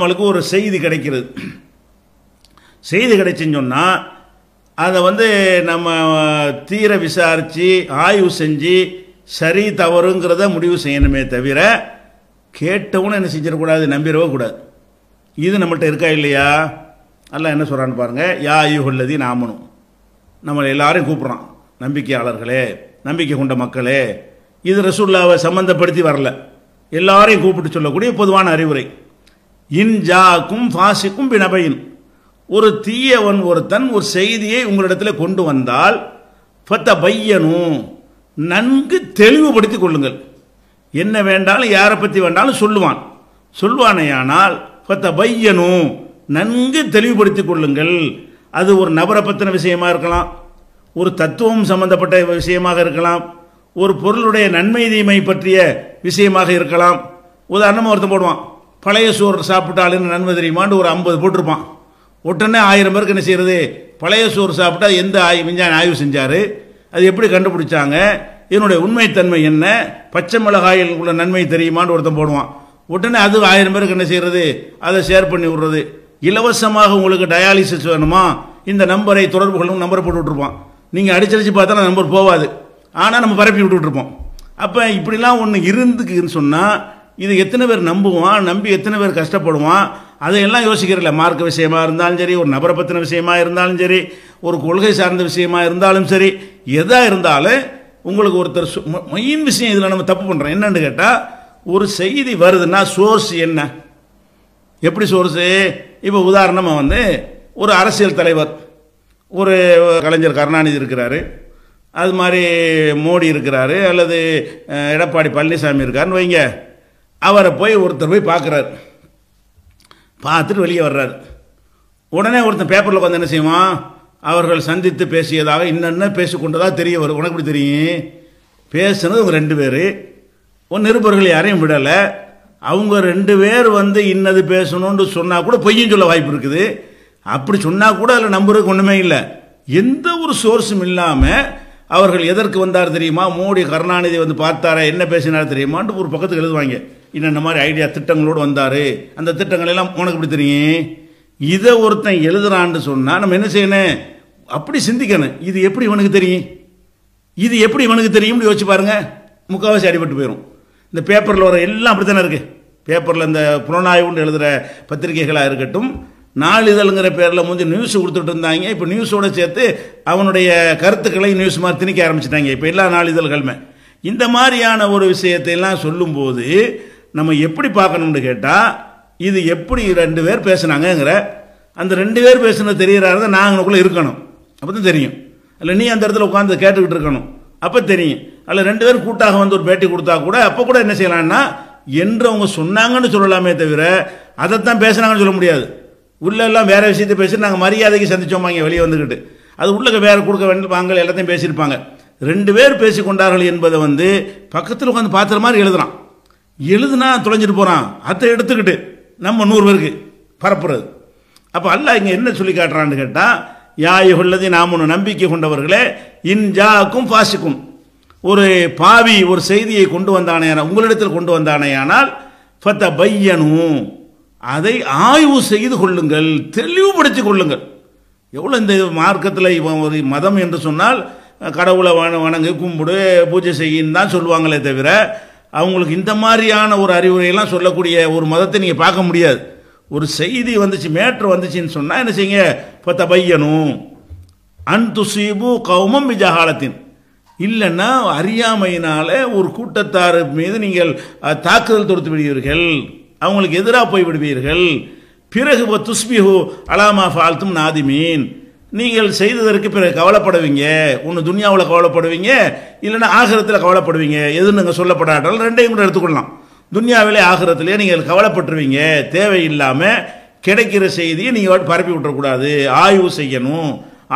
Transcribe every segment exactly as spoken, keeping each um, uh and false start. நம்மளுக்கு ஒரு செய்தி கிடைக்கிறது. செய்தி கிடைச்சின்னு சொன்னால் அதை வந்து நம்ம தீர விசாரித்து ஆய்வு செஞ்சு சரி தவறுங்கிறத முடிவு செய்யணுமே தவிர கேட்டவனும் என்ன செஞ்சிடக்கூடாது, நம்பிடக்கூடாது. இது நம்மள்கிட்ட இருக்கா இல்லையா? அல்ல என்ன சொல்கிறான்னு பாருங்கள். யா ஐயுஹல்லதி நாமனும் நம்மளை எல்லாரையும் கூப்பிட்றான். நம்பிக்கையாளர்களே, நம்பிக்கை கொண்ட மக்களே. இது ரசூலுல்லாஹ்வை சம்மந்தப்படுத்தி வரல, எல்லாரையும் கூப்பிட்டு சொல்லக்கூடிய பொதுவான அறிவுரை. இன்ஜாக்கும் ஃபாசிக்கும் பினபையின், ஒரு தீயவன் ஒருத்தன் ஒரு செய்தியை உங்களிடத்தில் கொண்டு வந்தால் ஃபத்த பையனும், நன்கு தெளிவுபடுத்தி கொள்ளுங்கள். என்ன வேண்டாலும் யாரை பற்றி வேண்டாலும் சொல்லுவான். சொல்வானையானால் ஃபத்த பையனும், நன்கு தெளிவுபடுத்தி கொள்ளுங்கள். அது ஒரு நபரை பற்றின விஷயமாக இருக்கலாம், ஒரு தத்துவம் சம்பந்தப்பட்ட விஷயமாக இருக்கலாம், ஒரு பொருளுடைய நன்மை தீமை பற்றிய விஷயமாக இருக்கலாம். உதாரணமாக ஒருத்தன் போடுவான், பழைய சோறு சாப்பிட்டாலும் நன்மை தெரியுமான்னு ஒரு ஐம்பது போட்டிருப்பான். உடனே ஆயிரம் பேருக்கு என்ன செய்கிறது, பழைய சோறு சாப்பிட்டா எந்த ஆய் விஞ்ஞான ஆய்வு செஞ்சார், அது எப்படி கண்டுபிடிச்சாங்க, இதனுடைய உண்மைத்தன்மை என்ன, பச்சை மிளகாயில் உள்ள நன்மை தெரியுமான்னு ஒருத்தன் போடுவான். உடனே அது ஆயிரம் பேருக்கு என்ன செய்கிறது, அதை ஷேர் பண்ணி விடுறது. இலவசமாக உங்களுக்கு டயாலிசிஸ் வேணுமா, இந்த நம்பரை தொடர்பு கொள்ளும் நம்பரை போட்டு விட்டுருப்பான். நீங்கள் அடிச்சடிச்சு பார்த்தா அந்த நம்பர் போகாது, ஆனால் நம்ம பரப்பி விட்டுட்ருப்போம். அப்போ இப்படிலாம் ஒன்று இருந்துக்குன்னு சொன்னால் இது எத்தனை பேர் நம்புவான், நம்பி எத்தனை பேர் கஷ்டப்படுவான், அதையெல்லாம் யோசிக்கிறதில்ல. மார்க்க விஷயமாக இருந்தாலும் சரி, ஒரு நபரை பற்றின விஷயமாக இருந்தாலும் சரி, ஒரு கொள்கை சார்ந்த விஷயமாக இருந்தாலும் சரி, எதாக இருந்தாலும் உங்களுக்கு ஒருத்தர் மெயின் விஷயம் இதில் நம்ம தப்பு பண்ணுறோம். என்னென்னு கேட்டால், ஒரு செய்தி வருதுன்னா சோர்ஸ் என்ன, எப்படி சோர்ஸு. இப்போ உதாரணமாக வந்து ஒரு அரசியல் தலைவர், ஒரு கலைஞர் கருணாநிதி இருக்கிறாரு, அது மாதிரி மோடி இருக்கிறாரு, அல்லது எடப்பாடி பழனிசாமி இருக்காருன்னு வைங்க. அவரை போய் ஒருத்தர் போய் பார்க்குறாரு, பார்த்துட்டு வெளியே வர்றாரு. உடனே ஒருத்தர் பேப்பரில் வந்து என்ன செய்வான், அவர்கள் சந்தித்து பேசியதாக இன்னென்ன பேசிக்கொண்டதாக தெரிய வரும். உனக்கு இப்படி தெரியும், பேசுனது அவங்க ரெண்டு பேர், ஒன்று நிருபர்கள் யாரையும் விடலை. அவங்க ரெண்டு பேர் வந்து இன்னது பேசணும்னு சொன்னால் கூட பொய்யும் சொல்ல வாய்ப்பு இருக்குது. அப்படி சொன்னால் கூட அதில் நம்புறதுக்கு ஒன்றுமே இல்லை. எந்த ஒரு சோர்ஸும் இல்லாமல் அவர்கள் எதற்கு வந்தார் தெரியுமா, மோடி கருணாநிதி வந்து பார்த்தாரா, என்ன பேசினார் தெரியுமான்ட்டு ஒரு பக்கத்துக்கு எழுதுவாங்க. இன்னென்ன மாதிரி ஐடியா திட்டங்களோடு வந்தார், அந்த திட்டங்கள் எல்லாம் உனக்கு இப்படி தெரியும். இதை ஒருத்தன் எழுதுறான்னு சொன்னால் நம்ம என்ன செய்யணும், அப்படி சிந்திக்கணும். இது எப்படி இவனுக்கு தெரியும், இது எப்படி இவனுக்கு தெரியும்னு யோசிச்சு பாருங்கள். முக்கால்வாசி அடிபட்டு போயிடும். இந்த பேப்பரில் வர எல்லாம் அப்படி தானே இருக்குது. பேப்பரில் இந்த புலனாய்வுன்னு எழுதுகிற பத்திரிகைகளாக இருக்கட்டும், நாளிதழ்ங்கிற பேரில் முந்தைய நியூஸ் கொடுத்துட்டு இருந்தாங்க. இப்போ நியூஸோடு சேர்த்து அவனுடைய கருத்துக்களை நியூஸ் மாதிரி திணிக்க ஆரம்பிச்சிட்டாங்க இப்போ எல்லா நாளிதழ்களுமே. இந்த மாதிரியான ஒரு விஷயத்தையெல்லாம் சொல்லும்போது நம்ம எப்படி பார்க்கணும்னு கேட்டால், இது எப்படி ரெண்டு பேர் பேசுனாங்கங்கிற அந்த ரெண்டு பேர் பேசுனது தெரிகிறாரு தான். நாங்களுக்குள்ளே இருக்கணும், அப்போ தான் தெரியும். இல்லை நீ அந்த இடத்துல உட்காந்து கேட்டுக்கிட்டு இருக்கணும், அப்போ தெரியும். அல்ல ரெண்டு பேர் கூட்டாக வந்து ஒரு பேட்டி கொடுத்தா கூட அப்போ கூட என்ன செய்யலான்னா, என்று அவங்க சொன்னாங்கன்னு சொல்லலாமே தவிர அதைத்தான் பேசுனாங்கன்னு சொல்ல முடியாது. உள்ளெல்லாம் வேறு விஷயத்தை பேசி நாங்கள் மரியாதைக்கு சந்திச்சோம்பாங்க வெளியே வந்துக்கிட்டு, அது உள்ளே வேறு கொடுக்க வேண்டிய வாங்கல் எல்லாத்தையும் பேசியிருப்பாங்க. ரெண்டு பேர் பேசி கொண்டார்கள் என்பதை வந்து பக்கத்தில் உட்காந்து பார்த்துற மாதிரி எழுதுறான். எழுதுனா தொலைஞ்சிட்டு போகிறான், அதை எடுத்துக்கிட்டு நம்ம நூறு பேருக்கு பரப்புறது. அப்போ அல்லாஹ் இங்கே என்ன சொல்லி காட்டுறான்னு கேட்டால், யாயுஹல்லதி நாமனு, நம்பிக்கை கொண்டவர்களே, இன்ஜாக்கும் ஃபாசிக்கும், ஒரு பாவி ஒரு செய்தியை கொண்டு வந்தானேயானால், உங்களிடத்தில் கொண்டு வந்தானேயானால் ஃபத்த பையனும், அதை ஆய்வு செய்து கொள்ளுங்கள், தெளிவுபடுத்திக் கொள்ளுங்கள். எவ்வளோ இந்த மார்க்கத்தில் இவன் ஒரு மதம் என்று சொன்னால் கடவுளை வண வணங்கு கும்பிடு பூஜை செய்யின்னு தான் சொல்லுவாங்களே தவிர அவங்களுக்கு இந்த மாதிரியான ஒரு அறிவுரையெல்லாம் சொல்லக்கூடிய ஒரு மதத்தை நீங்கள் பார்க்க முடியாது. ஒரு செய்தி வந்துச்சு, மேட்ரு வந்துச்சுன்னு சொன்னால் என்ன செய்யுங்க, ஃபத்த பையனும் அன் துசீபு கௌமம் விஜகாலத்தின், இல்லைன்னா அறியாமையினால ஒரு கூட்டத்தார் மீது நீங்கள் தாக்குதல் தொடுத்து விடுவீர்கள், அவங்களுக்கு எதிராக போய் விடுவீர்கள். பிறகு துஸ்பிஹு அலாமா ஃபால்தும் நாதிமீன், நீங்கள் செய்ததற்கு பிறகு கவலைப்படுவீங்க. ஒன்று துன்யாவில் கவலைப்படுவீங்க, இல்லைன்னா ஆகிரத்தில் கவலைப்படுவீங்க. எதுன்னு நீங்கள் சொல்லப்படாட்டாலும் ரெண்டையும் கூட எடுத்துக்கொள்ளலாம். துன்யாவிலே ஆகிரத்திலே நீங்கள் கவலைப்பட்டுருவீங்க. தேவையில்லாமல் கிடைக்கிற செய்தியை நீங்கள் பரப்பி விட்டுறக்கூடாது, ஆய்வு செய்யணும்.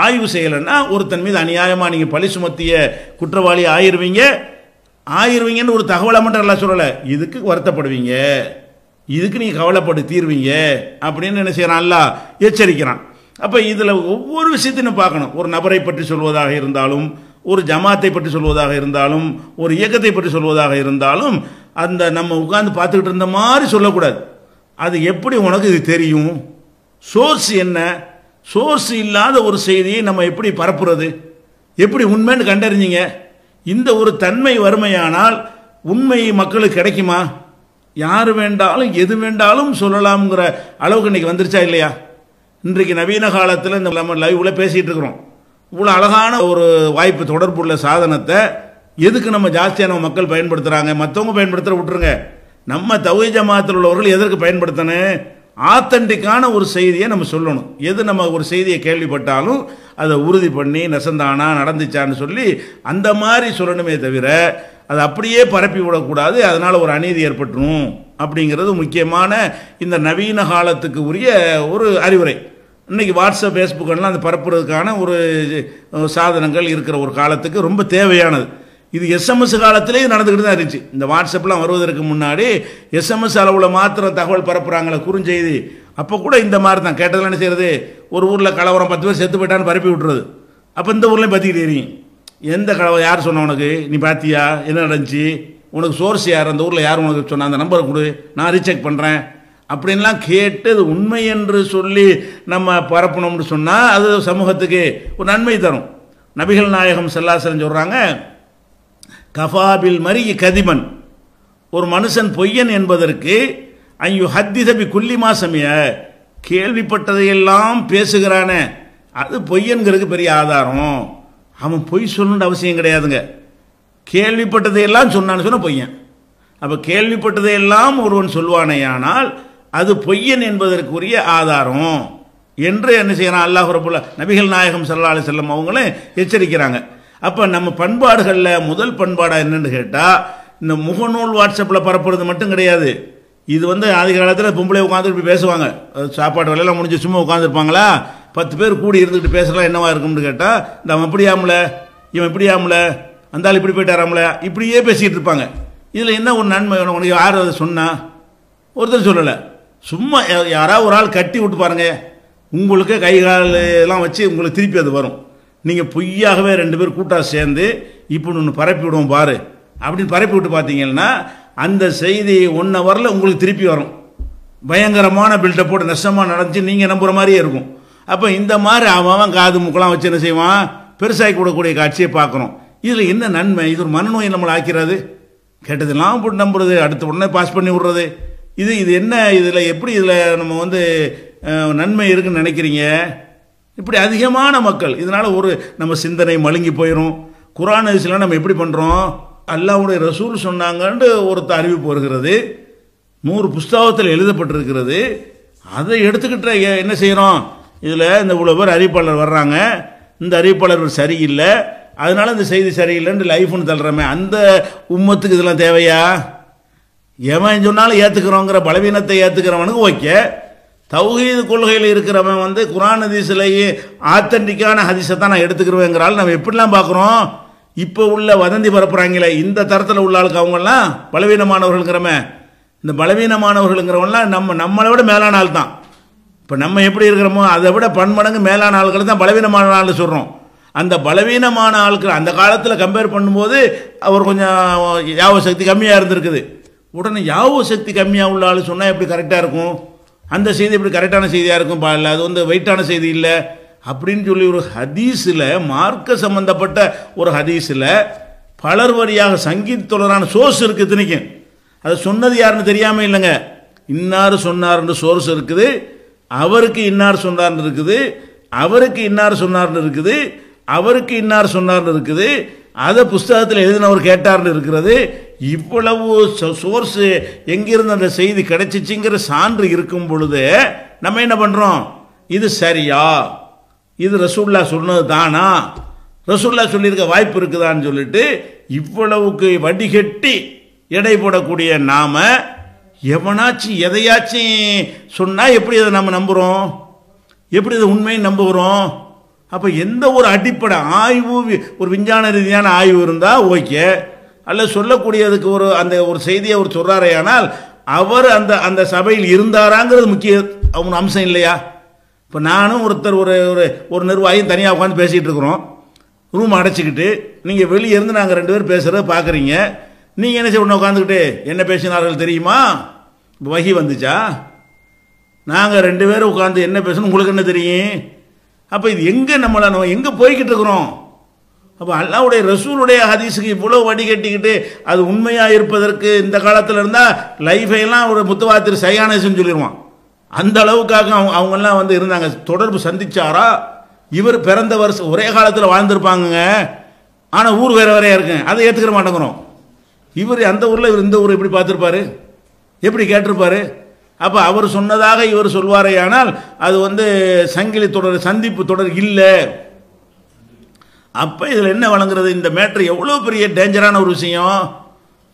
ஆய்வு செய்யலைன்னா ஒருத்தன் மீது அநியாயமாக நீங்கள் பழி சுமத்திய குற்றவாளி ஆயிடுவீங்க. ஆயிடுவீங்கன்னு ஒரு தகவலை மட்டும் எல்லாம் சொல்லலை, இதுக்கு வருத்தப்படுவீங்க, இதுக்கு நீங்கள் கவலைப்பட்டு தீர்வீங்க அப்படின்னு என்ன செய்யறான், அல்லா எச்சரிக்கிறான். அப்போ இதில் ஒவ்வொரு விஷயத்தையும் பார்க்கணும். ஒரு நபரை பற்றி சொல்வதாக இருந்தாலும், ஒரு ஜமாத்தை பற்றி சொல்வதாக இருந்தாலும், ஒரு இயக்கத்தை பற்றி சொல்வதாக இருந்தாலும், அந்த நம்ம உட்கார்ந்து பார்த்துக்கிட்டு இருந்த மாதிரி சொல்லக்கூடாது. அது எப்படி உனக்கு இது தெரியும்? சோர்ஸ் என்ன? சோர்ஸ் இல்லாத ஒரு செய்தியை நம்ம எப்படி பரப்புறது? எப்படி உண்மைன்னு கண்டறிஞ்சிங்க? இந்த ஒரு தன்மை வறுமையானால் உண்மை மக்களுக்கு கிடைக்குமா? யார் வேண்டாலும் எது வேண்டாலும் சொல்லலாம்ங்கிற அளவுக்கு இன்றைக்கி வந்துருச்சா இல்லையா? இன்றைக்கு நவீன காலத்தில் இந்த நம்ம லைவில் பேசிகிட்டு இருக்கிறோம். இவ்வளோ அழகான ஒரு வாய்ப்பு, தொடர்புள்ள சாதனத்தை எதுக்கு நம்ம ஜாஸ்தியான மக்கள் பயன்படுத்துகிறாங்க? மற்றவங்க பயன்படுத்துகிற விட்டுருங்க, நம்ம தௌஹீத் ஜமாஅத்தில் உள்ளவர்கள் எதற்கு பயன்படுத்தணும்? ஆத்தென்டிக்கான ஒரு செய்தியை நம்ம சொல்லணும். எது நம்ம ஒரு செய்தியை கேள்விப்பட்டாலும் அதை உறுதி பண்ணி நெசந்தானா நடந்துச்சான்னு சொல்லி அந்த மாதிரி சொல்லணுமே தவிர அது அப்படியே பரப்பி விடக்கூடாது. அதனால் ஒரு அநீதி ஏற்பட்டுரும் அப்படிங்கிறது முக்கியமான இந்த நவீன காலத்துக்கு உரிய ஒரு அறிவுரை. இன்றைக்கி வாட்ஸ்அப், ஃபேஸ்புக்கெல்லாம் அது பரப்புறதுக்கான ஒரு சாதனங்கள் இருக்கிற ஒரு காலத்துக்கு ரொம்ப தேவையானது. இது எஸ்எம்எஸ் காலத்திலே நடந்துக்கிட்டு தான் இருந்துச்சு. இந்த வாட்ஸ்அப்லாம் வருவதற்கு முன்னாடி எஸ்எம்எஸ் அளவில் மாத்திரம் தகவல் பரப்புகிறாங்களே குறுஞ்செய்தி, அப்போ கூட இந்த மாதிரி தான் கேட்டதெல்லாம் என்ன செய்யறது? ஒரு ஊரில் கலவரம், பத்து பேர் செத்து போயிட்டான்னு பரப்பி விட்டுறது. அப்போ இந்த ஊர்லேயும் பார்த்துக்கிட்டே எந்த கலவரம் யார் சொன்ன உனக்கு? நீ பார்த்தியா என்ன நடந்துச்சு? உனக்கு சோர்ஸ் யார்? அந்த ஊரில் யார் உனக்கு சொன்னால் அந்த நம்பரை கொடு, நான் ரீசெக் பண்ணுறேன் அப்படின்லாம் கேட்டு அது உண்மை என்று சொல்லி நம்ம பரப்பணும்னு சொன்னால் அது சமூகத்துக்கு ஒரு நன்மை தரும். நபிகள் நாயகம் ஸல்லல்லாஹு அலைஹி வஸல்லம் சொல்கிறாங்க, கஃபாபில் மரி கதிமன், ஒரு மனுஷன் பொய்யன் என்பதற்கு ஐயோ ஹத்திசபி குல்லிமா சமய, கேள்விப்பட்டதையெல்லாம் பேசுகிறானே அது பொய்யன்கிறதுக்கு பெரிய ஆதாரம். அவன் பொய் சொல்லணுன்ற அவசியம் கிடையாதுங்க. கேள்விப்பட்டதையெல்லாம் சொன்னான்னு சொன்ன பொய்யன். அப்போ கேள்விப்பட்டதையெல்லாம் ஒருவன் சொல்வானேயானால் அது பொய்யன் என்பதற்குரிய ஆதாரம் என்று என்ன செய்யறான் அல்லாஹ் ரப்பல் நபிகள் நாயகம் ஸல்லல்லாஹு அலைஹி வஸல்லம் அவங்களே எச்சரிக்கிறாங்க. அப்போ நம்ம பண்பாடுகளில் முதல் பண்பாடாக என்னென்னு கேட்டால், இந்த முகநூல் வாட்ஸ்அப்பில் பரப்புறது மட்டும் கிடையாது. இது வந்து ஆதி காலத்தில் பொம்பளை உட்காந்துட்டு இப்படி பேசுவாங்க, சாப்பாடு வேலையெல்லாம் முடிஞ்சு சும்மா உட்காந்துருப்பாங்களா, பத்து பேர் கூடி இருந்துக்கிட்டு பேசலாம், என்னவா இருக்கும்னு கேட்டால் இந்த அவன் இப்படி ஆமல, இவன் இப்படி ஆமல, அந்தாலும் இப்படி போயிட்டாராமல, இப்படியே பேசிகிட்டு இருப்பாங்க. இதில் என்ன ஒரு நன்மை? உனக்கு யார் அதை சொன்னால்? ஒருத்தர் சொல்லலை, சும்மா யாராவது ஒரு ஆள் கட்டி விட்டு பாருங்கள், உங்களுக்கு கை கால் எல்லாம் வச்சு உங்களுக்கு திருப்பி அது வரும். நீங்கள் பொய்யாகவே ரெண்டு பேர் கூட்டாக சேர்ந்து இப்போ ஒன்று பரப்பி விடுவோம் பாரு அப்படின்னு பரப்பி விட்டு பார்த்தீங்கன்னா அந்த செய்தி ஒன் ஹவரில் உங்களுக்கு திருப்பி வரும். பயங்கரமான பில்டப் போட்டு நஷ்டமாக நடந்துச்சு, நீங்கள் நம்புகிற மாதிரியே இருக்கும். அப்போ இந்த மாதிரி அவன் காது மூக்கெல்லாம் வச்சு என்ன செய்வான்? பெருசாகி கூடக்கூடிய காட்சியை பார்க்குறோம். இதில் என்ன நன்மை? இது ஒரு மனநோயை நம்மளை ஆக்கிறது. கேட்டதெல்லாம் இப்படி நம்புறது, அடுத்த உடனே பாஸ் பண்ணி விடுறது. இது இது என்ன? இதில் எப்படி இதில் நம்ம வந்து நன்மை இருக்குன்னு நினைக்கிறீங்க? இப்படி அதிகமான மக்கள் இதனால் ஒரு நம்ம சிந்தனை மழுங்கி போயிடும். குர்ஆன் ஹதீஸ்லாம் நம்ம எப்படி பண்ணுறோம்? அல்லாஹ்வுடைய ரசூல் சொன்னாங்கன்னு ஒருத்த அறிவிப்பு வருகிறது, நூறு புஸ்தகத்தில் எழுதப்பட்டிருக்கிறது, அதை எடுத்துக்கிட்ட என்ன செய்கிறோம்? இதில் இந்த இவ்வளோ பேர் அறிவிப்பாளர் வர்றாங்க, இந்த அறிவிப்பாளர் சரியில்லை, அதனால இந்த செய்தி சரியில்லைன்னு லைஃப்னு தள்ளுறமே, அந்த உம்மத்துக்கு இதெல்லாம் தேவையா? எவன் சொன்னாலும் ஏற்றுக்கிறோங்கிற பலவீனத்தை ஏற்றுக்கிறவனுக்கு ஓகே. தௌஹீது கொள்கையில் இருக்கிறவன் வந்து குர்ஆன் ஹதீஸ்லேயே ஆத்தென்டிக்கான ஹதீஸை தான் நான் எடுத்துக்கிறவேங்கிறாள். நம்ம எப்படிலாம் பார்க்குறோம்? இப்போ உள்ள வதந்தி பரப்புகிறாங்களே இந்த தரத்தில் உள்ள ஆளுக்கு அவங்கெல்லாம் பலவீனமானவர்கள்ங்கிறமே. இந்த பலவீனமானவர்கள்ங்கிறவங்களாம் நம்ம நம்மளை விட மேலான ஆள் தான். இப்போ நம்ம எப்படி இருக்கிறோமோ அதை விட பன்மடங்கு மேலான ஆள்களை தான் பலவீனமான ஆள் சொல்கிறோம். அந்த பலவீனமான ஆட்கள் அந்த காலத்தில் கம்பேர் பண்ணும்போது அவர் கொஞ்சம் யாவ சக்தி கம்மியாக இருந்திருக்குது. உடனே யாவ சக்தி கம்மியாக உள்ள ஆள் சொன்னால் எப்படி கரெக்டாக இருக்கும்? அந்த செய்தி இப்படி கரெக்டான செய்தியாக இருக்கும் பாடல, அது வந்து வெயிட்டான செய்தி இல்லை அப்படின்னு சொல்லி ஒரு ஹதீஸில், மார்க்க சம்பந்தப்பட்ட ஒரு ஹதீஸில் பலர் வரியாக சங்கீதத்தொடரான சோர்ஸ் இருக்குது. இத்தனைக்கும் அதை சொன்னது யாருன்னு தெரியாமல் இல்லைங்க, இன்னார் சொன்னார்னு சோர்ஸ் இருக்குது, அவருக்கு இன்னார் சொன்னார்னு இருக்குது, அவருக்கு இன்னார் சொன்னார்னு இருக்குது, அவருக்கு இன்னார் சொன்னார்னு இருக்குது, அதை புஸ்தகத்தில் எழுதினவர் கேட்டார்னு இருக்கிறது. இவ்வளவு சோர்ஸு எங்கிருந்து அந்த செய்தி கிடைச்சிச்சிங்கிற சான்று இருக்கும் பொழுது நம்ம என்ன பண்ணுறோம்? இது சரியா? இது ரசூல்லா சொன்னது தானா? ரசூல்லா சொல்லியிருக்க வாய்ப்பு இருக்குதான்னு சொல்லிட்டு இவ்வளவுக்கு வடிகட்டி எடை போடக்கூடிய நாம் எவனாச்சும் எதையாச்சும் சொன்னால் எப்படி அதை நம்ம நம்புகிறோம்? எப்படி இதை உண்மையை நம்புகிறோம்? அப்போ எந்த ஒரு அடிப்படை ஆய்வு, ஒரு விஞ்ஞான ரீதியான ஆய்வு இருந்தால் ஓகே. அல்ல சொல்லக்கூடியதுக்கு ஒரு அந்த ஒரு செய்தியை அவர் சொல்கிறாரே, ஆனால் அவர் அந்த அந்த சபையில் இருந்தாராங்கிறது முக்கிய அவங்க அம்சம் இல்லையா? இப்போ நானும் ஒருத்தர் ஒரு ஒரு நிர்வாகியும் தனியாக உட்காந்து பேசிகிட்டு இருக்கிறோம், ரூம் அடைச்சிக்கிட்டு. நீங்கள் வெளியேருந்து நாங்கள் ரெண்டு பேர் பேசுகிறத பார்க்குறீங்க. நீங்கள் என்ன செய்ய உடனே உட்காந்துக்கிட்டு என்ன பேசினார்கள் தெரியுமா? வஹி வந்துச்சா? நாங்கள் ரெண்டு பேரும் உட்காந்து என்ன பேசணும் உங்களுக்கு என்ன தெரியும்? அப்போ இது எங்கே நம்மளானோ எங்கே போய்கிட்டு இருக்கிறோம்? அப்போ அல்லாஹ்வுடைய ரசூலுடைய ஹதீஸுக்கு இவ்வளோ வடிகட்டிக்கிட்டு அது உண்மையாக இருப்பதற்கு இந்த காலத்தில் இருந்தால் லைஃபையெல்லாம் ஒரு முத்துவாத்திரி சையானேசுன்னு சொல்லிடுவான். அந்த அளவுக்காக அவங்க அவங்கெல்லாம் வந்து இருந்தாங்க. தொடர்பு சந்திச்சாரா? இவர் பிறந்த வருஷம் ஒரே காலத்தில் வாழ்ந்துருப்பாங்க, ஆனால் ஊர் வேறு வேறையாக இருக்குங்க, அதை ஏற்றுக்கிற மாட்டேங்கிறோம். இவர் அந்த ஊரில் இவர் இந்த ஊர் எப்படி பார்த்துருப்பாரு, எப்படி கேட்டிருப்பாரு? அப்போ அவர் சொன்னதாக இவர் சொல்வாரே, ஆனால் அது வந்து சங்கிலி தொடர் சந்திப்பு தொடர் இல்லை. அப்போ இதில் என்ன வழங்குறது? இந்த மேட்ரு எவ்வளோ பெரிய டேஞ்சரான ஒரு விஷயம்.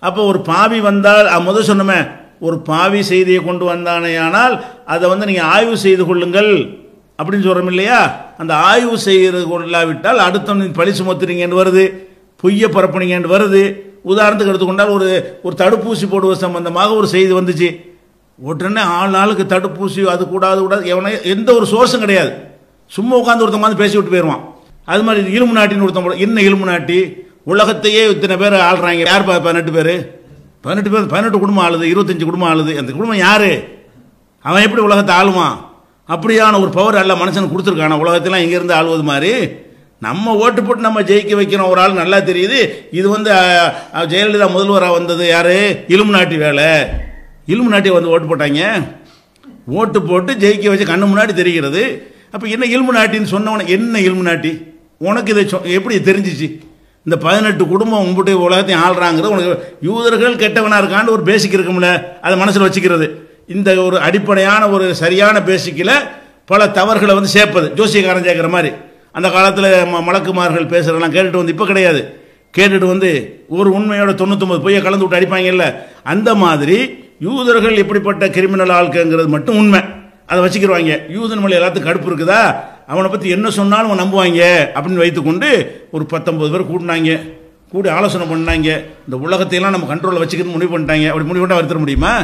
அப்போ ஒரு பாவி வந்தால் முதல் சொன்னோமே, ஒரு பாவி செய்தியை கொண்டு வந்தானே ஆனால் அதை வந்து நீங்கள் ஆய்வு செய்து கொள்ளுங்கள் அப்படின்னு சொல்கிறோம் இல்லையா? அந்த ஆய்வு செய்து கொள்ளாவிட்டால் அடுத்த பழி சுமத்துறீங்கன்னு வருது, பொய்யை பரப்புனீங்கன்னு வருது. உதாரணத்துக்கு எடுத்துக்கொண்டால் ஒரு ஒரு தடுப்பூசி போடுவது சம்பந்தமாக ஒரு செய்தி வந்துச்சு. உடனே ஆள் ஆளுக்கு தடுப்பூசி, அது கூடாது கூடாது, எவனை எந்த ஒரு சோர்ஸும் கிடையாது, சும்மா உட்காந்து ஒருத்தவங்க பேசி விட்டு போயிடுவான். அது மாதிரி இலும்பு நாட்டின்னு ஒருத்தம் போட, என்ன இலும்பு நாட்டி? உலகத்தையே இத்தனை பேர் ஆள்றாங்க, யார் பதினெட்டு பேர் பதினெட்டு பேர் பதினெட்டு குடும்பம் ஆளுது, இருபத்தஞ்சு குடும்பம் ஆளுது. அந்த குடும்பம் யார்? அவன் எப்படி உலகத்தை ஆளுவான்? அப்படியான ஒரு பவர் அல்ல மனுஷனுக்கு கொடுத்துருக்கான. உலகத்தெல்லாம் இங்கேருந்து ஆளுவது மாதிரி நம்ம ஓட்டு போட்டு நம்ம ஜெயிக்க வைக்கிறோம் ஒரு ஆள் நல்லா தெரியுது. இது வந்து ஜெயலலிதா முதல்வராக வந்தது யார்? இலும்பு நாட்டி வேலை. இலும்பு நாட்டி வந்து ஓட்டு போட்டாங்க, ஓட்டு போட்டு ஜெயிக்க வச்சு கண்ணு முன்னாடி தெரிகிறது. அப்போ என்ன இலும்பு நாட்டின்னு சொன்னவன, என்ன இலும்பு நாட்டி உனக்கு இதை சொ எப்படி தெரிஞ்சிச்சு? இந்த பதினெட்டு குடும்பம் உங்கள்கிட்ட உலகத்தையும் ஆள்றாங்கிறது உனக்கு யூதர்கள் கெட்டவனாக இருக்கான்னு ஒரு பேசிக் இருக்கும்ல, அதை மனசில் வச்சுக்கிறது. இந்த ஒரு அடிப்படையான ஒரு சரியான பேசிக்கில் பல தவறுகளை வந்து சேர்ப்பது. ஜோசியக்காரன் சேர்க்கிற மாதிரி அந்த காலத்தில் ம மலக்குமார்கள் பேசுகிறதெல்லாம் கேட்டுட்டு வந்து இப்போ கிடையாது, கேட்டுட்டு வந்து ஒரு உண்மையோட தொண்ணூத்தொம்பது பொய்யை கலந்து விட்டு அடிப்பாங்கல்ல, அந்த மாதிரி யூதர்கள் எப்படிப்பட்ட கிரிமினல் ஆளுக்குங்கிறது மட்டும் உண்மை, அதை வச்சுக்கிடுவாங்க. யூதன் மொழி எல்லாத்துக்கும் கடுப்பு இருக்குதா, அவனை பற்றி என்ன சொன்னாலும் அவன் நம்புவாங்க அப்படின்னு வைத்துக்கொண்டு ஒரு பத்தொம்பது பேர் கூட்டினாங்க, கூடி ஆலோசனை பண்ணாங்க. இந்த உலகத்தையெல்லாம் நம்ம கண்ட்ரோலில் வச்சுக்கிட்டு முடிவு பண்ணிட்டாங்க. அப்படி முடிவு பண்ணால் எடுத்துட முடியுமா?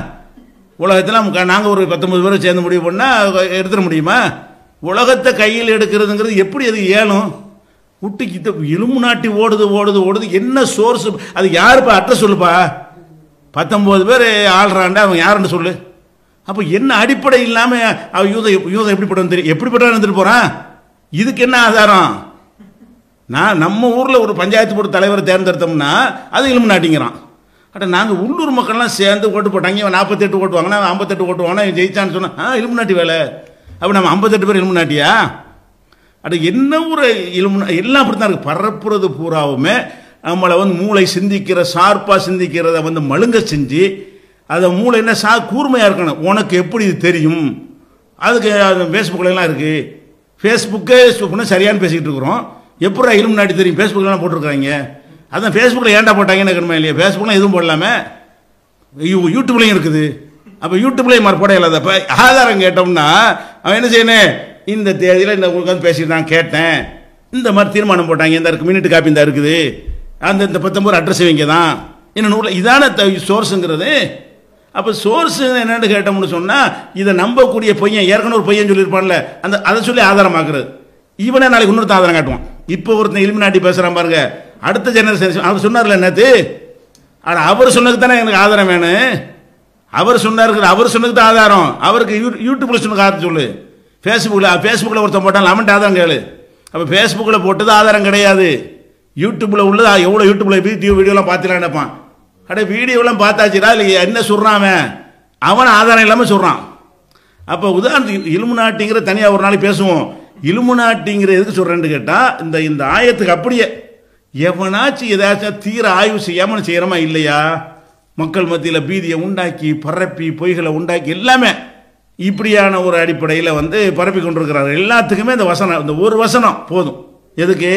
உலகத்தில் நாங்கள் ஒரு பத்தொம்பது பேரை சேர்ந்து முடிவு பண்ணால் எடுத்துட முடியுமா? உலகத்தை கையில் எடுக்கிறதுங்கிறது எப்படி அது ஏழும் விட்டு கிட்ட இலும்பு நாட்டி ஓடுது ஓடுது ஓடுது. என்ன சோர்ஸ் அது? யாருப்பா அட்ரஸ் சொல்லுப்பா, பத்தொம்பது பேர் ஆள்றாண்டா அவன் யாருன்னு சொல்லு. அப்போ என்ன அடிப்படை இல்லாமல் அவன் யூத யூதம் எப்படிப்பட்டவன் தெரியும், எப்படிப்பட்டவன் இருந்துட்டு போகிறான்? இதுக்கு என்ன ஆதாரம்? நான் நம்ம ஊரில் ஒரு பஞ்சாயத்து போட்டு தலைவரை தேர்ந்தெடுத்தோம்னா அது இலும்பு நாட்டிங்கிறான். அட நாங்கள் உள்ளூர் மக்கள்லாம் சேர்ந்து ஓட்டு போட்டாங்க, இவன் நாற்பத்தெட்டு ஓட்டு வாங்கினா ஐம்பத்தெட்டு ஓட்டு வாங்கினா இவன் ஜெயிச்சான்னு சொன்னால் ஆ இலும்பு நாட்டி வேலை. அப்போ நம்ம ஐம்பத்தெட்டு பேர் இலும்பு நாட்டியா? அட என்ன ஒரு இலும்பு எல்லாம் அப்படி தான் இருக்குது. பரப்புறது பூராவுமே நம்மளை வந்து மூளை சிந்திக்கிற சார்பாக சிந்திக்கிறத வந்து மழுங்க செஞ்சு அதை மூளை என்ன சா கூர்மையாக இருக்கணும். உனக்கு எப்படி இது தெரியும்? அதுக்கு ஃபேஸ்புக்கில்லாம் இருக்குது, ஃபேஸ்புக்கே சரியானு பேசிக்கிட்டு இருக்கிறோம், எப்படா இலும்பு நாட்டி தெரியும்? ஃபேஸ்புக்கெலாம் போட்டிருக்காங்க, அதான் ஃபேஸ்புக்கில் ஏண்டா போட்டாங்கன்னு கண்மை இல்லையா? ஃபேஸ்புக்கெலாம் எதுவும் போடலாமே, யூடியூப்லேயும் இருக்குது. அப்போ யூடியூப்லேயும் மாதிரி போட இல்லாத இப்போ ஆதாரம் கேட்டோம்னா அவன் என்ன செய்யணும்? இந்த தேதியில் இந்த உட்காந்து பேசிட்டு நான் கேட்டேன், இந்த மாதிரி தீர்மானம் போட்டாங்க, இந்த இருக்குது மினிட் காப்பி இந்த இருக்குது, அந்த இந்த பத்தொம்பது அட்ரஸ் வைங்க தான் இன்னும் நூறில் இதான த சோர்ஸுங்கிறது. அப்போ சோர்ஸு என்னென்னு கேட்டோம்னு சொன்னால் இதை நம்பக்கூடிய பொய்யன் ஏற்கனவே ஒரு பொய்யன்னு சொல்லியிருப்பான்ல, அந்த அதை சொல்லி ஆதாரமாக்குறது. இவனே நாளைக்கு இன்னொருத்த ஆதாரம் காட்டுவான். இப்போ ஒருத்தன் இலும்பு நாட்டி பேசுகிறான் பாருங்க, அடுத்த ஜெனரேஷன் அவர் சொன்னார்ல என்னது, ஆனால் அவர் சொன்னதுக்கு தானே எனக்கு ஆதாரம் வேணும். அவர் சொன்னார், அவர் சொன்னதுக்கு தான் ஆதாரம். அவருக்கு யூ யூடியூப்பில் சொன்னதுக்கு ஆதாரம் சொல்லு, ஃபேஸ்புக்கில் ஃபேஸ்புக்கில் ஒருத்தன் போட்டான் லெமண்ட் ஆதாரம் கேளு. அப்போ ஃபேஸ்புக்கில் போட்டது ஆதாரம் கிடையாது, யூடியூப்பில் உள்ளது. எவ்வளோ யூடியூப்பில் வீடியோ வீடியோலாம் பார்த்துலாம் நினைப்பான், அப்படியே வீடியோலாம் பார்த்தாச்சுடா இல்லை என்ன சொல்கிறான் அவன், அவன் ஆதாரம் இல்லாமல் சொல்கிறான். அப்போ உதாரணத்துக்கு இலும்பு நாட்டிங்கிற தனியாக ஒரு நாளைக்கு பேசுவோம். இலும்பு நாட்டிங்கிற எதுக்கு சொல்கிறேன்னு கேட்டால் இந்த இந்த ஆயத்துக்கு அப்படியே எவனாச்சும் ஏதாச்சும் தீர ஆய்வு செய்யாமல் செய்கிறோமா இல்லையா? மக்கள் மத்தியில் பீதியை உண்டாக்கி பரப்பி பொய்களை உண்டாக்கி எல்லாமே இப்படியான ஒரு அடிப்படையில் வந்து பரப்பி கொண்டிருக்கிறார்கள். எல்லாத்துக்குமே இந்த வசனம், இந்த ஒரு வசனம் போதும். எதுக்கு?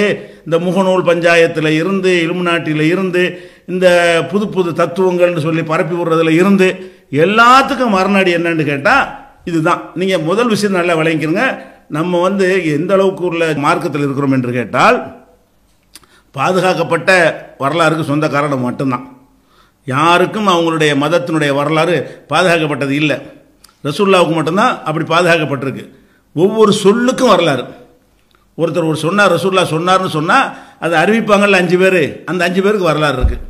இந்த முகநூல் பஞ்சாயத்தில் இருந்து இலும்பு நாட்டில் இருந்து இந்த புது புது தத்துவங்கள்னு சொல்லி பரப்பி விடுறதுல இருந்து எல்லாத்துக்கும் மறுநாடி என்னன்னு கேட்டால் இதுதான். நீங்கள் முதல் விஷயம் நல்லா விளங்கிக்கிறங்க, நம்ம வந்து எந்த அளவுக்கு உள்ள மார்க்கத்தில் இருக்கிறோம் என்று கேட்டால் பாதுகாக்கப்பட்ட வரலாறுக்கு சொந்தக்காரனை மட்டும்தான். யாருக்கும் அவங்களுடைய மதத்தினுடைய வரலாறு பாதுகாக்கப்பட்டது இல்லை. ரசூல்லாவுக்கு மட்டும்தான் அப்படி பாதுகாக்கப்பட்டிருக்கு. ஒவ்வொரு சொல்லுக்கும் வரலாறு. ஒருத்தர் ஒரு சொன்னார், ரசூல்லா சொன்னார்னு சொன்னால் அதை அறிவிப்பாங்கள்ல அஞ்சு பேர், அந்த அஞ்சு பேருக்கு வரலாறு இருக்குது.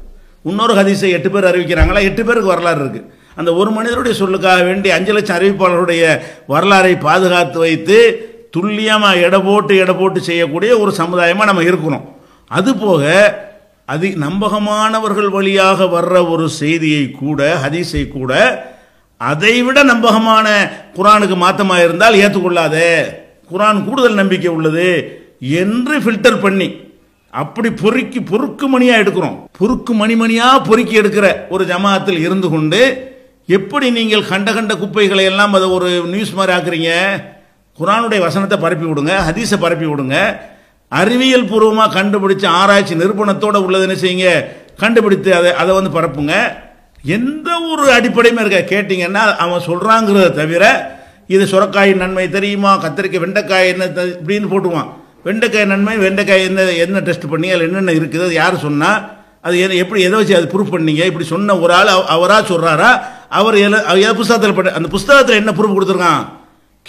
இன்னொரு ஹதீஸை எட்டு பேர் அறிவிக்கிறாங்களா, எட்டு பேருக்கு வரலாறு இருக்குது. அந்த ஒரு மனிதருடைய சொல்லுக்காக வேண்டி அஞ்சு லட்சம் அறிவிப்பாளருடைய வரலாறை பாதுகாத்து வைத்து துல்லியமாக எடை போட்டு எடை போட்டு செய்யக்கூடிய ஒரு சமுதாயமாக நம்ம இருக்கிறோம். அதுபோக அதி நம்பகமானவர்கள் வழியாக வர்ற ஒரு செய்தியை கூட ஹதீஸை கூட அதைவிட நம்பகமான குரானுக்கு மாற்றமாக இருந்தால் ஏற்றுக்கொள்ளாத, குரான் கூடுதல் நம்பிக்கை உள்ளது என்று ஃபில்டர் பண்ணி அப்படி பொறுக்கி பொறுக்கு மணியாக எடுக்கிறோம். பொறுக்கு மணிமணியாக பொறுக்கி எடுக்கிற ஒரு ஜமாத்தில் இருந்து கொண்டு எப்படி நீங்கள் கண்ட கண்ட குப்பைகளை எல்லாம் அதை ஒரு நியூஸ் மாதிரி ஆக்குறீங்க? குரானுடைய வசனத்தை பரப்பி விடுங்க, ஹதீஸை பரப்பி விடுங்க, அறிவியல் பூர்வமாக கண்டுபிடிச்ச ஆராய்ச்சி நிரூபணத்தோடு உள்ளதுன்னு செய்யுங்க, கண்டுபிடித்து அதை அதை வந்து பரப்புங்க. எந்த ஒரு அடிப்படையுமே இருக்க கேட்டிங்கன்னா அவன் சொல்கிறாங்கிறத தவிர இது சுரக்காயின் நன்மை தெரியுமா, கத்திரிக்காய் வெண்டைக்காய் என்ன இப்படின்னு போட்டுவான். வெண்டைக்காய் நன்மை, வெண்டைக்காய் என்ன என்ன டெஸ்ட் பண்ணி அதில் என்னென்ன இருக்குது, அது யார் சொன்னால், அது எப்படி எதை வச்சு அது ப்ரூஃப் பண்ணீங்க, இப்படி சொன்ன ஒரு ஆள் அவராக சொல்கிறாரா, அவர் எதை எதை புஸ்தகத்தில் பட்ட அந்த புஸ்தகத்தில் என்ன ப்ரூஃப் கொடுத்துருக்கான்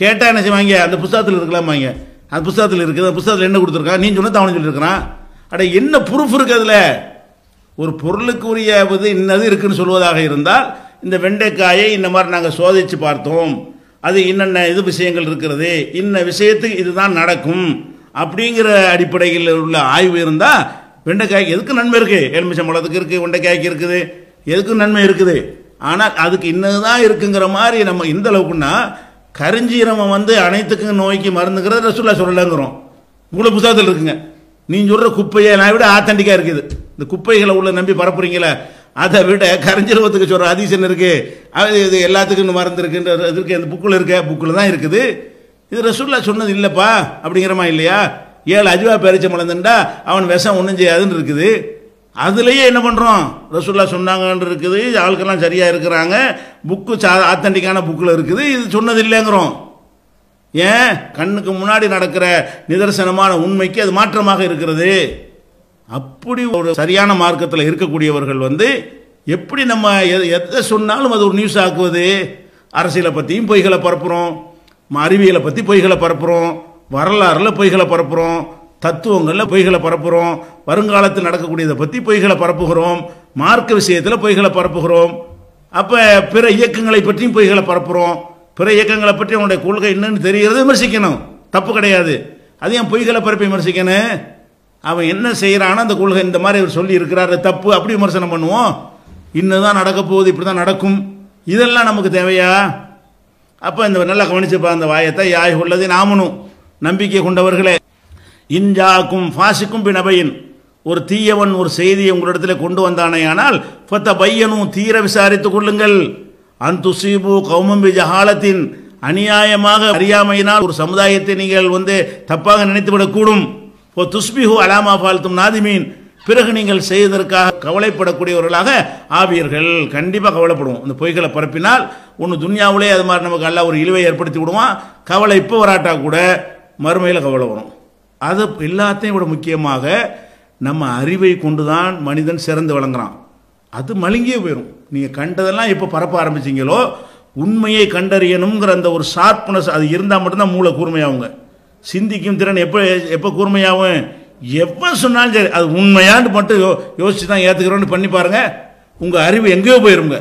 கேட்டால் என்ன செய்வாங்க? அந்த புஸ்தகத்தில் இருக்கலாமாங்க, அந்த புஸ்தகத்தில் இருக்குது, அந்த புஸ்தகத்தில் என்ன கொடுத்துருக்கான், நீ சொன்ன தாவணி சொல்லியிருக்கிறான், அட என்ன ப்ரூஃப் இருக்குது அதில்? ஒரு பொருளுக்கு உரிய இது இன்னது இருக்குதுன்னு சொல்வதாக இருந்தால் இந்த வெண்டைக்காயை இந்த மாதிரி நாங்கள் சோதித்து பார்த்தோம், அது என்னென்ன இது விஷயங்கள் இருக்கிறது, இன்ன விஷயத்துக்கு இதுதான் நடக்கும் அப்படிங்கிற அடிப்படையில் உள்ள ஆய்வு இருந்தால் வெண்டைக்காய்க்கு எதுக்கு நன்மை இருக்குது, எலுமிச்சம்பழத்துக்கு இருக்குது, வெண்டைக்காய்க்கு இருக்குது, எதுக்கு நன்மை இருக்குது. ஆனால் அதுக்கு இன்னது தான் இருக்குங்கிற மாதிரி நம்ம இந்த அளவுக்குன்னா கரிஞ்சீரமம் வந்து அனைத்துக்கும் நோய்க்கு மருந்துங்கிறத ரசூல்லா சொல்லலைங்கிறோம். உங்களை புத்தகத்தில் இருக்குங்க, நீங்கள் சொல்கிற குப்பையை நான் விட ஆத்தண்டிக்காக இருக்குது, இந்த குப்பைகளை உள்ள நம்பி பரப்புறீங்களே, அதை விட கரிஞ்சீரமத்துக்கு சொல்கிற அதிசயம் இருக்குது, அது இது எல்லாத்துக்கும் மருந்து இருக்குன்ற இருக்குது, அந்த புக்கில் இருக்க புக்கில் தான் இருக்குது, இது ரசூல்லா சொன்னது இல்லைப்பா அப்படிங்கிறமா இல்லையா? ஏழு அஜுவா பேரிச்ச மலர்ந்துண்டா அவன் விஷம் ஒன்றும் செய்யாதுன்னு இருக்குது, அதுலேயே என்ன பண்ணுறோம், ரசூல்லா சொன்னாங்கன்னு இருக்குது, ஆளுக்கெல்லாம் சரியாக இருக்கிறாங்க, புக்கு சா ஆத்தண்டிக்கான புக்கில் இருக்குது, இது சொன்னது இல்லைங்கிறோம். ஏன்? கண்ணுக்கு முன்னாடி நடக்கிற நிதர்சனமான உண்மைக்கு அது மாற்றமாக இருக்கிறது. அப்படி ஒரு சரியான மார்க்கத்தில் இருக்கக்கூடியவர்கள் வந்து எப்படி நம்ம எதை சொன்னாலும் அது ஒரு நியூஸ் ஆக்குவது? அரசியலை பற்றியும் பொய்களை பரப்புகிறோம், அறிவியலை பற்றி பொய்களை பரப்புகிறோம், வரலாறில் பொய்களை பரப்புகிறோம், தத்துவங்களில் பொய்களை பரப்புகிறோம், வருங்காலத்தில் நடக்கக்கூடியதை பற்றி பொய்களை பரப்புகிறோம், மார்க்க விஷயத்தில் பொய்களை பரப்புகிறோம், அப்போ பிற இயக்கங்களை பற்றியும் பொய்களை பரப்புகிறோம். பிற இயக்கங்களை பற்றி அவனுடைய கொள்கை என்னன்னு தெரிகிறது விமர்சிக்கணும், தப்பு கிடையாது. அது ஏன் பொய்களை பரப்பி விமர்சிக்கணும்? அவன் என்ன செய்கிறானோ அந்த கொள்கை இந்த மாதிரி அவர் சொல்லி இருக்கிறாரு தப்பு, அப்படி விமர்சனம் பண்ணுவோம். இன்னும் தான் நடக்க போகுது, இப்படி தான் நடக்கும், இதெல்லாம் நமக்கு தேவையா? அப்போ இந்த நல்லா கவனிச்சுப்பா அந்த வாயத்தை, யாய் உள்ளது நாமனும் நம்பிக்கை கொண்டவர்களே, இன்ஜாக்கும் ஃபாசிக்கும் பினபையின், ஒரு தீயவன் ஒரு செய்தியை உங்களிடத்தில் கொண்டு வந்தானேயானால் ஃபத்த பையனும் தீர விசாரித்துக் கொள்ளுங்கள், அந்துசீபு கௌமம்பி ஜஹாலத்தின், அநியாயமாக அறியாமையினால் ஒரு சமுதாயத்தை நீங்கள் வந்து தப்பாக நினைத்துவிடக்கூடும், ஓ துஸ்பிஹு அலாமா ஃபால்தும் நாதிமீன், பிறகு நீங்கள் செய்ததற்காக கவலைப்படக்கூடியவர்களாக ஆவீர்கள். கண்டிப்பாக கவலைப்படுவோம். இந்த பொய்களை பரப்பினால் ஒன்று துன்யாவிலே அது மாதிரி நமக்கு எல்லாம் ஒரு இழிவை ஏற்படுத்தி விடுவான், கவலை இப்போ வராட்டா கூட மறுமையில் கவலை வரும். அது எல்லாத்தையும் விட முக்கியமாக நம்ம அறிவை கொண்டு தான் மனிதன் சிறந்து விளங்குறான், அது மழுங்கியே போயிடும். நீங்கள் கண்டதெல்லாம் இப்போ பரப்ப ஆரம்பிச்சிங்களோ உண்மையை கண்டறியணுங்கிற அந்த ஒரு ஷார்ப்னஸ் அது இருந்தால் மட்டும்தான் மூளை கூர்மையாகுங்க, சிந்திக்கும் திறன் எப்போ எப்போ கூர்மையாகும், எப்போ சொன்னாலும் சரி அது உண்மையான்னு மட்டும் யோ யோசிச்சு தான் ஏற்றுக்கிறோன்னு பண்ணி பாருங்கள், உங்கள் அறிவு எங்கேயோ போயிருங்க,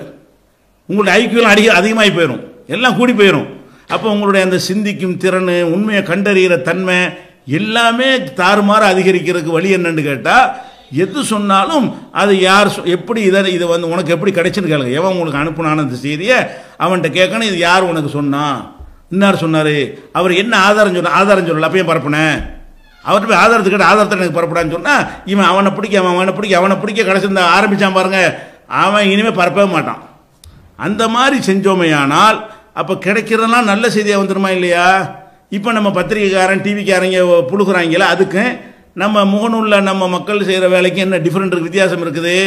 உங்களுடைய ஐக்கியம் அடி அதிகமாகி போயிடும், எல்லாம் கூடி போயிடும். அப்போ உங்களுடைய அந்த சிந்திக்கும் திறன், உண்மையை கண்டறிகிற தன்மை எல்லாமே தாறுமாற அதிகரிக்கிறதுக்கு வழி என்னன்னு கேட்டால், எது சொன்னாலும் அது யார் எப்படி இதை இதை வந்து உனக்கு எப்படி கிடைச்சுன்னு கேளுங்க, எவன் உங்களுக்கு அனுப்புனான அந்த செய்தியை அவன்கிட்ட கேட்கணும், இது யார் உனக்கு சொன்னான், இன்னார் சொன்னார், அவர் என்ன ஆதாரம் சொன்ன, ஆதாரம் சொல்லலை அப்பயும் பரப்புனேன், அவர்கிட்ட போய் ஆதாரத்துக்கிட்ட ஆதாரத்தை எனக்கு பரப்புடான்னு சொன்னால் இவன் அவனை பிடிக்க அவன் அவனை பிடிக்க அவனை பிடிக்க கிடைச்சிருந்த ஆரம்பித்தான் பாருங்க, அவன் இனிமேல் பரப்பவே மாட்டான். அந்த மாதிரி செஞ்சோமையானால் அப்போ கிடைக்கிறதெல்லாம் நல்ல செய்தியாக வந்துடுமா இல்லையா? இப்போ நம்ம பத்திரிகைக்காரன் டிவிக்காரங்க புழுகிறாங்களே, அதுக்கு நம்ம முகநூலில் நம்ம மக்கள் செய்கிற வேலைக்கு என்ன டிஃப்ரெண்ட் இருக்குது, வித்தியாசம் இருக்குது?